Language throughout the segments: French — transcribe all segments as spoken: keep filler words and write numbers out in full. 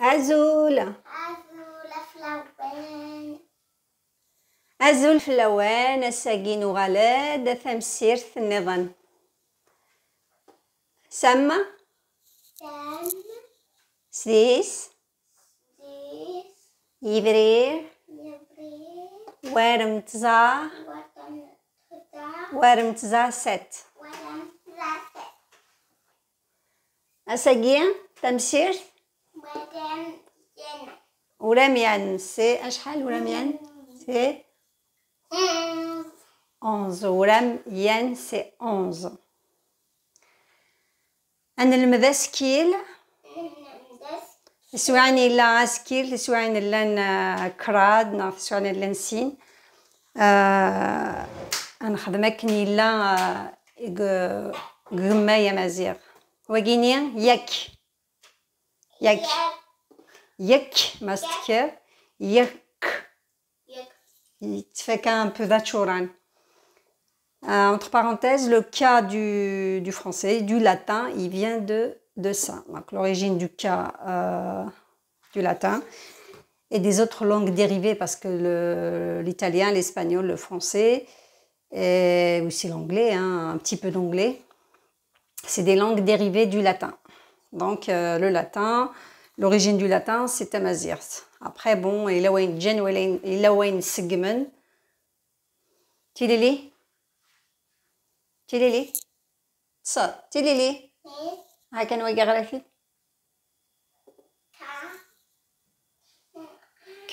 عزول عزول فلوان عزول فلوان الساقين غلاد ثمسيرث النظام سما سما سديس سديس يبرير يبرير وارم تزا وارم تزا ست وارم تزا ست الساقين تمسيرث ورميان سي أشحال ورميان سي onze ورميان سي onze أنا المذاسكيل سواعني لا عسكيل سواعني لا كراد نعرف سواعني لا نسين نخدمكني لا غماية مزيغ وقيني ياك ياك يك ماستك يك يتفكر un peu d'achoran. Euh, entre parenthèses, le K du, du français, du latin, il vient de, de ça. Donc l'origine du K euh, du latin et des autres langues dérivées parce que l'italien, le, l'espagnol, le français et aussi l'anglais, hein, un petit peu d'anglais, c'est des langues dérivées du latin. Donc euh, le latin... L'origine du latin, c'est Tamazirt. Après, bon, il a un gen, il a un segment. Tilili? Tilili? Ça, Tilili? Oui. Ah, qu'est-ce qu'on regarde la fille?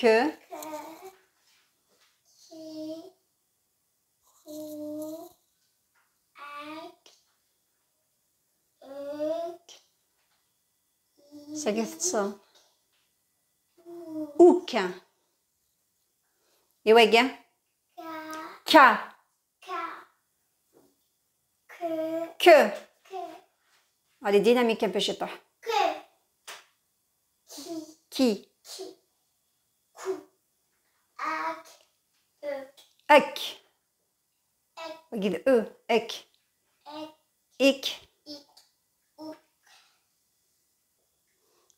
Que? Que? Qui? Qui? Ça gâte ça. Ouk. Et ouais, gars. K. K. Que. Que. Allez, dynamique un peu chez toi. Que. Qui. Qui. Qui. Cou. Ac. Ec. Ec. Regarde, E. Ec. Ec.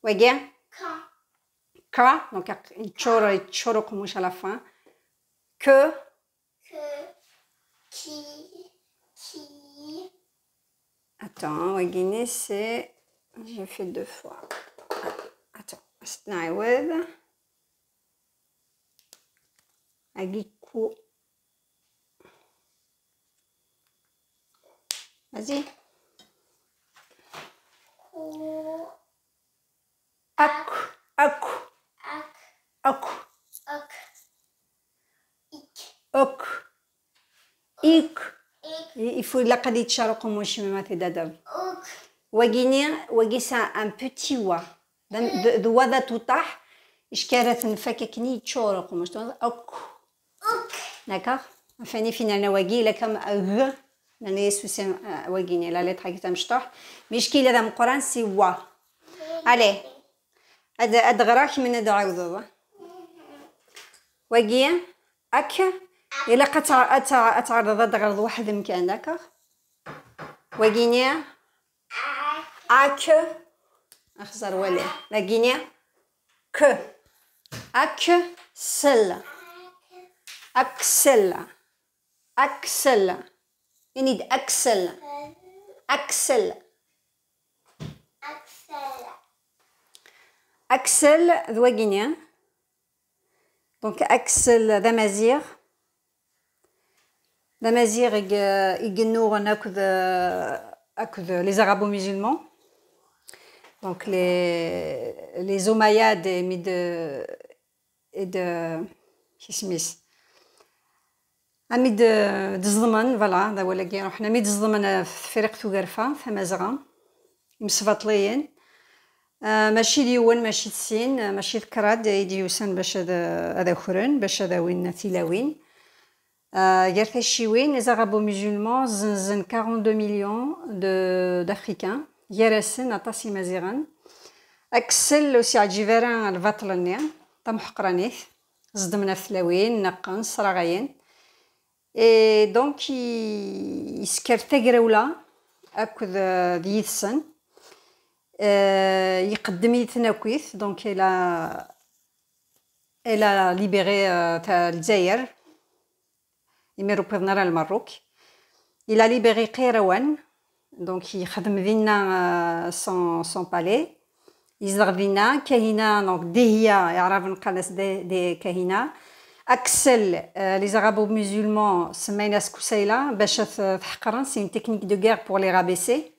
Voyez? K. K. Donc il choro, il choro comme à la fin. Que. Que. Qui. Qui. Attends, voyez, c'est. J'ai fait deux fois. Attends. Snai with. Agiku. Vas-y. Ak, ak, ak, ak, ak, ik, ok, ik. Il faut la kaditcha rokomoshi me mate dadam. Ok. Waginien, wagisa un petit wa. De de wada tutah, ishkarat nfakekni choro rokomosh. Ok. Ok. D'accord. Enfin, ni finalement wagi, il est comme g. Nani souci waginien la lettre qui t'amchta. Mais ce qu'il y a dans le Coran, c'est wa. Allez. أدغراك من أدغراك ضوضة واقية أك إلا أتعرض أدغرض واحد مكان داك واقينيا أك أخزر ولي واقينيا ك أك سلة أك سلة أك سلة ينيد أك سلة أك سلة Aksel doit guinéen. Donc Aksel d'Amazir. D'Amazir est les arabo-musulmans. Donc les, les Omeyyades et de. Et de. Qu'est-ce de Zman, voilà, d'Awala Guerre. On a mis de Zman à Ferek Tougarfa, à Maziran. Ils me sont ماشي اليوان ماشي السين ماشي الكراد يديوسن باش هذا هذا خرن باش هذا وين تلاوين غير شيوين لي زارابو مسلمون زنزن quarante-deux مليون دافريكان يراسن عطاسي مزيران اكسل وسع جيفران الفطلني طمحقرانيث زدمنا الثلاوين نقن صراغين اي دونك يسكر تاغرولا اكو ديثسن يقدم يتناكويس. دونك الى الى ليبيري تاع الجزائر يميرو بريفنار المروك الى ليبيري قيروان. دونك يخدم لينا سون سون بالي يزرع لينا كاهنه. دونك ديهيه يعرف نقلس دي, دي كاهنه اكسل لي زارابو مسلمون سمينا سكسيله باش تحقرن. سي اون تكنيك دو غير بور لي رابيسي.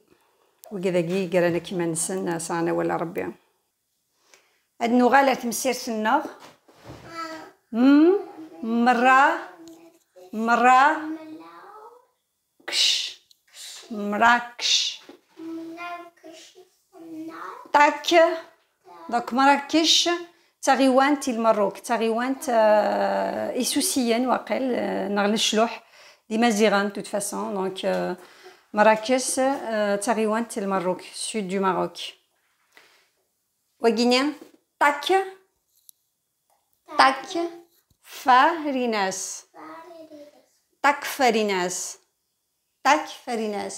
وكذاكي قالنا كيما نسن صانا ولا ربي هاد النغاله تمسير سناغ ام مره مره كش مراكش تاك. دونك مراكش تغيوانت المروك تغيوانت ايسوسيا واقل نغل الشلوح دي مازيغان توت فاسون. دونك Marrakech, Tariwan, c'est le Maroc, sud du Maroc. Ouaguinien, tac, tac, farinas, tac farinas, tac farinas,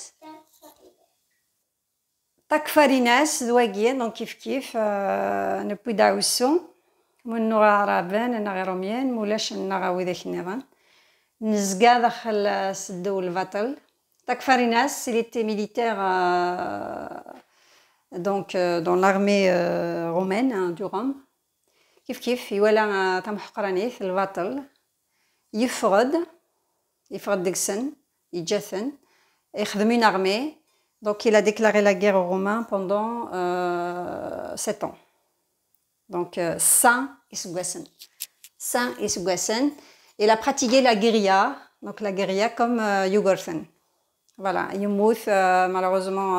tac farinas, ouaguien, donc kif kif, ne puis d'aousson, mon noura araben, un aromien, moulash, un araouidek nevan, nzgada khal sdoul vatal. Takfarinas, il était militaire euh, donc, euh, dans l'armée euh, romaine hein, du Rome. Kif kif, il voilà tam hqranif le batal. Yifrad, yifrad dixen, yjathen, يخدم une armée. Donc il a déclaré la guerre aux Romains pendant euh, sept ans. Donc euh, Saint Isugwasen. Saint Isugwasen, il a pratiqué la guérilla, donc la guérilla comme euh, Yugurthen. Voilà, il est mort malheureusement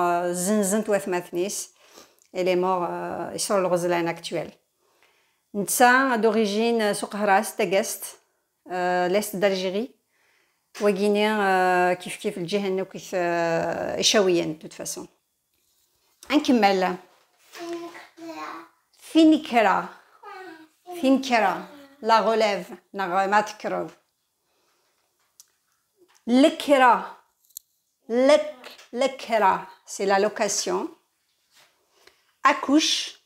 Zinzint Wathmathnis. Elle est morte euh, sur le Roselane actuel. Nsa d'origine Sokhara, Stagest, euh, l'est d'Algérie. Ou Guinéen euh, kif kif le Djihano kif euh, Ishawiyen de toute façon. Ankimel. Finikera. Finikera. La relève. Nagamatkro. Lekera. L'ekera, c'est la location. Accouche.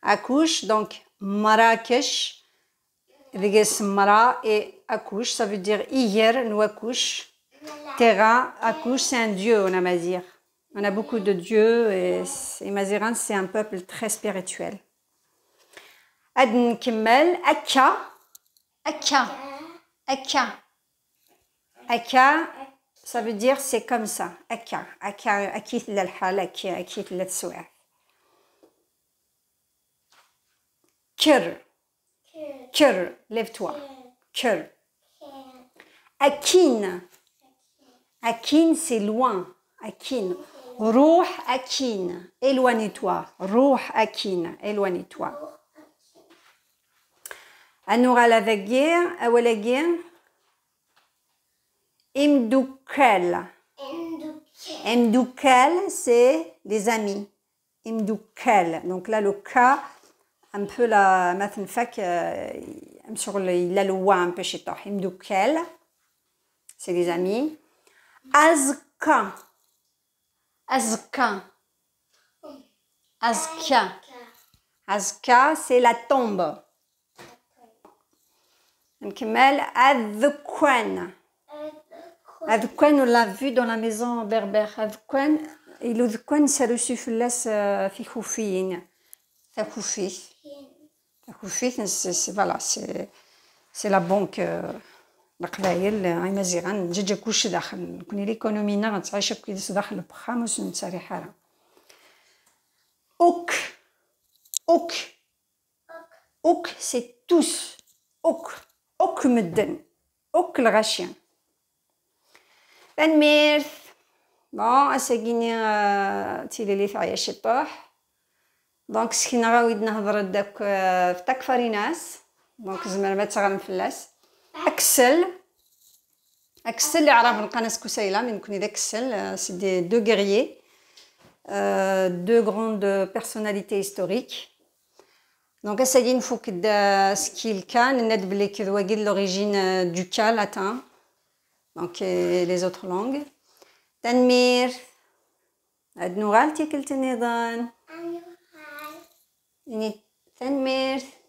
Accouche, donc Marrakech. Mara et accouche, ça veut dire hier, nous accouche. Terra, accouche, c'est un dieu, on a Mazir. On a beaucoup de dieux et, et Maziran, c'est un peuple très spirituel. Adn Kimmel, Akka. Akka. Akka. Akka. Ça veut dire c'est comme ça. Akka, akka, akit l'alhal, akit l'atsu'a. Kr, kr, lève-toi. Kr. Akin, akin, c'est loin. Akin. Rouh, akin, éloigne-toi. Rouh, akin, éloigne-toi. Anoura la vaguer, awalaguer. Imdoukel. Imdoukel, c'est les amis. Imdoukel. Donc là, le cas, un peu la mathenfak, sur il a le wa un peu chez toi. Imdoukel, c'est les amis. Azka. Azka. Azka. Azka, c'est la tombe. Mkemel, Adkwen. Adkwen, on l'a vu dans la maison berbère. Adkwen, et l'adkwen, ça le sufflesse fikhoufine. Fikhoufif. Fikhoufif, voilà, c'est la banque. L'aqlaïl, Aymaziran, Djedjakouche d'Akhn. On connaît l'économie, on a dit que c'est le Bham, c'est une sarihara. Ouk. Ouk. Ouk, c'est tous. Ouk. Ouk medden. Ouk le rachien. تنميرث. بون أساكيني تيلي لي فعيا شطوح. دونك سكينا غاويد نهضر داك في تكفريناس دونك زعما ما تغنفلاش. اكسل اكسل اللي عرف القناص كسيله من كني داك اكسل سي دي دو غيريي دو غروند بيرسوناليتي هيستوريك دونك اسالي نفوك سكيل كان ند بلي كذا واقيل لوريجين دوكال لاتان دونك لي زوتر لونغ تنمير عندنا غالتي كلت نظام تنمير